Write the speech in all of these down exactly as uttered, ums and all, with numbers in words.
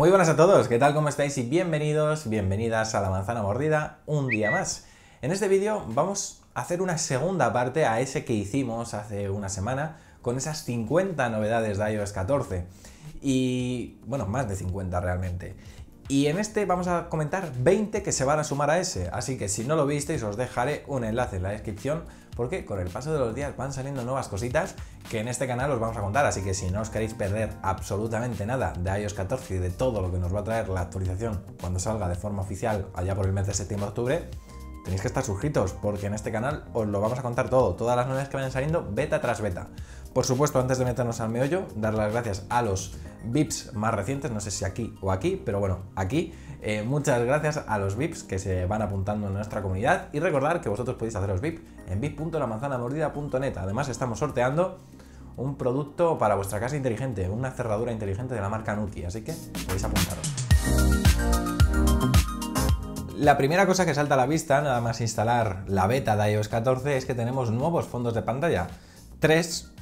Muy buenas a todos, ¿qué tal? ¿Cómo estáis? Y bienvenidos, bienvenidas a La Manzana Mordida, un día más. En este vídeo vamos a hacer una segunda parte a ese que hicimos hace una semana con esas cincuenta novedades de iOS catorce. Y bueno, más de cincuenta realmente. Y en este vamos a comentar veinte que se van a sumar a ese. Así que si no lo visteis os dejaré un enlace en la descripción porque con el paso de los días van saliendo nuevas cositas que en este canal os vamos a contar, así que si no os queréis perder absolutamente nada de iOS catorce y de todo lo que nos va a traer la actualización cuando salga de forma oficial allá por el mes de septiembre-octubre, tenéis que estar suscritos porque en este canal os lo vamos a contar todo, todas las novedades que vayan saliendo beta tras beta. Por supuesto, antes de meternos al meollo, dar las gracias a los V I Ps más recientes, no sé si aquí o aquí, pero bueno, aquí. Eh, muchas gracias a los V I Ps que se van apuntando en nuestra comunidad y recordar que vosotros podéis haceros V I P en v i p punto la manzana mordida punto net. Además estamos sorteando un producto para vuestra casa inteligente, una cerradura inteligente de la marca Nuki, así que podéis apuntaros. La primera cosa que salta a la vista, nada más instalar la beta de iOS catorce, es que tenemos nuevos fondos de pantalla, tres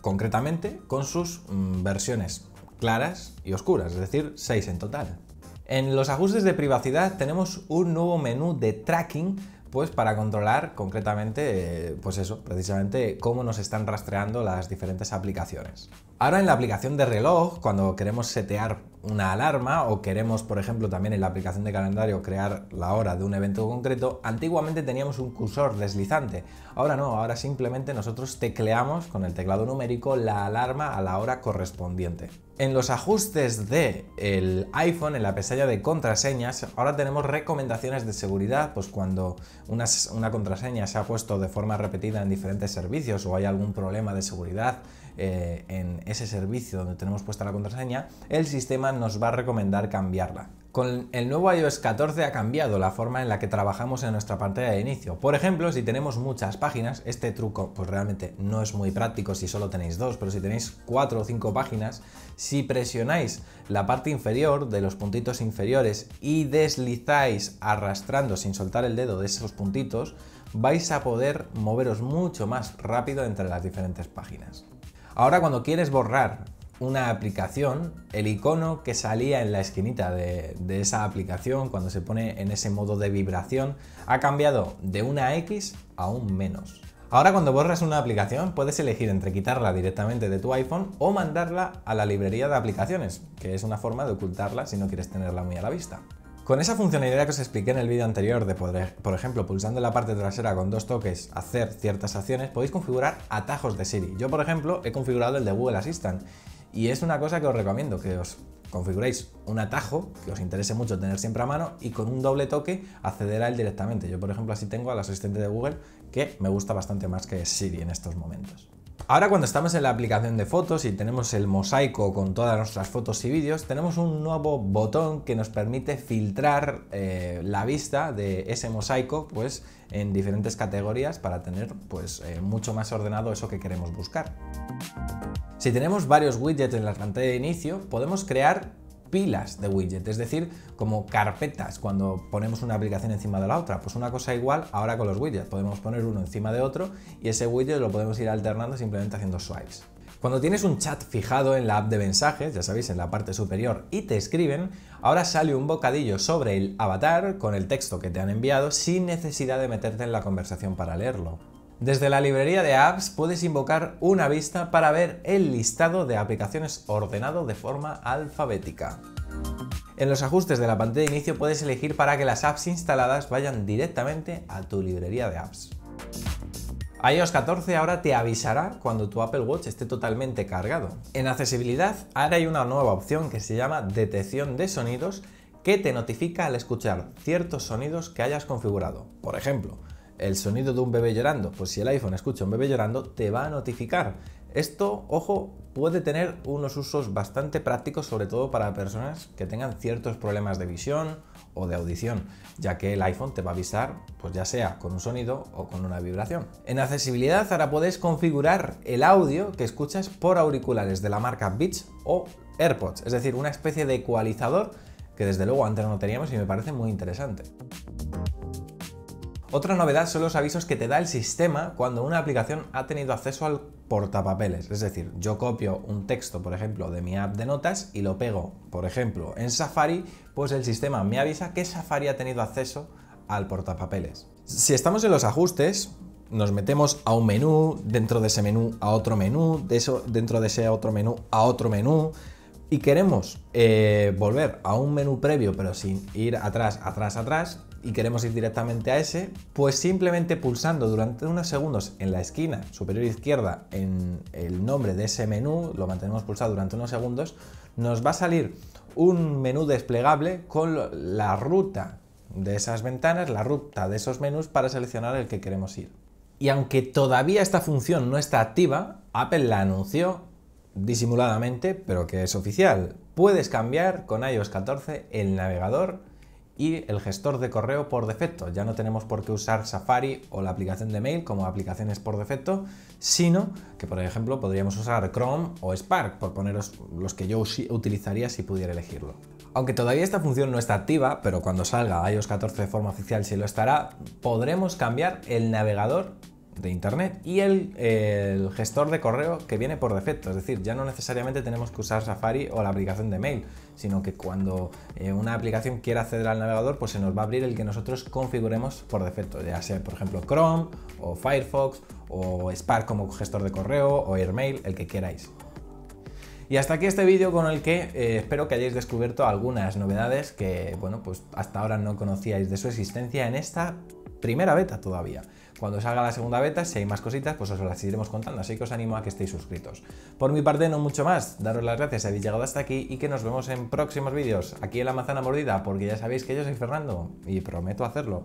concretamente, con sus mmm, versiones claras y oscuras, es decir, seis en total. En los ajustes de privacidad tenemos un nuevo menú de tracking, pues para controlar concretamente, pues eso, precisamente cómo nos están rastreando las diferentes aplicaciones. Ahora en la aplicación de reloj, cuando queremos setear una alarma o queremos, por ejemplo, también en la aplicación de calendario crear la hora de un evento concreto, antiguamente teníamos un cursor deslizante. Ahora no, ahora simplemente nosotros tecleamos con el teclado numérico la alarma a la hora correspondiente. En los ajustes del iPhone, en la pestaña de contraseñas, ahora tenemos recomendaciones de seguridad, pues cuando una, una contraseña se ha puesto de forma repetida en diferentes servicios o hay algún problema de seguridad eh, en ese servicio donde tenemos puesta la contraseña, el sistema nos va a recomendar cambiarla. Con el nuevo iOS catorce ha cambiado la forma en la que trabajamos en nuestra pantalla de inicio. Por ejemplo, si tenemos muchas páginas, este truco pues realmente no es muy práctico si solo tenéis dos, pero si tenéis cuatro o cinco páginas, si presionáis la parte inferior de los puntitos inferiores y deslizáis arrastrando sin soltar el dedo de esos puntitos, vais a poder moveros mucho más rápido entre las diferentes páginas. Ahora, cuando quieres borrar una aplicación, el icono que salía en la esquinita de, de esa aplicación cuando se pone en ese modo de vibración ha cambiado de una X a un menos. Ahora, cuando borras una aplicación, puedes elegir entre quitarla directamente de tu iPhone o mandarla a la librería de aplicaciones, que es una forma de ocultarla si no quieres tenerla muy a la vista. Con esa funcionalidad que os expliqué en el vídeo anterior de poder, por ejemplo, pulsando la parte trasera con dos toques hacer ciertas acciones, podéis configurar atajos de Siri. Yo, por ejemplo, he configurado el de Google Assistant y es una cosa que os recomiendo, que os configuréis un atajo que os interese mucho tener siempre a mano y con un doble toque acceder a él directamente. Yo, por ejemplo, así tengo al asistente de Google, que me gusta bastante más que Siri en estos momentos. Ahora, cuando estamos en la aplicación de fotos y tenemos el mosaico con todas nuestras fotos y vídeos, tenemos un nuevo botón que nos permite filtrar eh, la vista de ese mosaico pues, en diferentes categorías para tener pues, eh, mucho más ordenado eso que queremos buscar. Si tenemos varios widgets en la pantalla de inicio, podemos crear pilas de widgets, es decir, como carpetas cuando ponemos una aplicación encima de la otra. Pues una cosa igual ahora con los widgets, podemos poner uno encima de otro y ese widget lo podemos ir alternando simplemente haciendo swipes. Cuando tienes un chat fijado en la app de mensajes, ya sabéis, en la parte superior y te escriben, ahora sale un bocadillo sobre el avatar con el texto que te han enviado sin necesidad de meterte en la conversación para leerlo. Desde la librería de apps puedes invocar una vista para ver el listado de aplicaciones ordenado de forma alfabética. En los ajustes de la pantalla de inicio puedes elegir para que las apps instaladas vayan directamente a tu librería de apps. iOS catorce ahora te avisará cuando tu Apple Watch esté totalmente cargado. En accesibilidad ahora hay una nueva opción que se llama detección de sonidos que te notifica al escuchar ciertos sonidos que hayas configurado. Por ejemplo, el sonido de un bebé llorando, pues si el iPhone escucha un bebé llorando te va a notificar. Esto, ojo, puede tener unos usos bastante prácticos, sobre todo para personas que tengan ciertos problemas de visión o de audición, ya que el iPhone te va a avisar, pues ya sea con un sonido o con una vibración. En accesibilidad ahora puedes configurar el audio que escuchas por auriculares de la marca Beats o AirPods, es decir, una especie de ecualizador que desde luego antes no teníamos y me parece muy interesante. Otra novedad son los avisos que te da el sistema cuando una aplicación ha tenido acceso al portapapeles. Es decir, yo copio un texto, por ejemplo, de mi app de notas y lo pego, por ejemplo, en Safari, pues el sistema me avisa que Safari ha tenido acceso al portapapeles. Si estamos en los ajustes, nos metemos a un menú, dentro de ese menú a otro menú, de eso, dentro de ese otro menú a otro menú, y queremos eh, volver a un menú previo pero sin ir atrás, atrás, atrás, y queremos ir directamente a ese, pues simplemente pulsando durante unos segundos en la esquina superior izquierda en el nombre de ese menú, lo mantenemos pulsado durante unos segundos, nos va a salir un menú desplegable con la ruta de esas ventanas, la ruta de esos menús para seleccionar el que queremos ir. Y aunque todavía esta función no está activa, Apple la anunció disimuladamente, pero que es oficial. Puedes cambiar con iOS catorce el navegador y el gestor de correo por defecto. Ya no tenemos por qué usar Safari o la aplicación de mail como aplicaciones por defecto, sino que, por ejemplo, podríamos usar Chrome o Spark, por poneros los que yo utilizaría si pudiera elegirlo. Aunque todavía esta función no está activa, pero cuando salga iOS catorce de forma oficial sí lo estará, podremos cambiar el navegador de internet y el, el gestor de correo que viene por defecto. Es decir, ya no necesariamente tenemos que usar Safari o la aplicación de mail, sino que cuando eh, una aplicación quiera acceder al navegador, pues se nos va a abrir el que nosotros configuremos por defecto, ya sea por ejemplo Chrome o Firefox o Spark como gestor de correo o Airmail, el que queráis. Y hasta aquí este vídeo con el que eh, espero que hayáis descubierto algunas novedades que, bueno, pues hasta ahora no conocíais de su existencia en esta primera beta todavía. Cuando salga la segunda beta, si hay más cositas, pues os las iremos contando, así que os animo a que estéis suscritos. Por mi parte, no mucho más, daros las gracias si habéis llegado hasta aquí y que nos vemos en próximos vídeos, aquí en La Manzana Mordida, porque ya sabéis que yo soy Fernando y prometo hacerlo.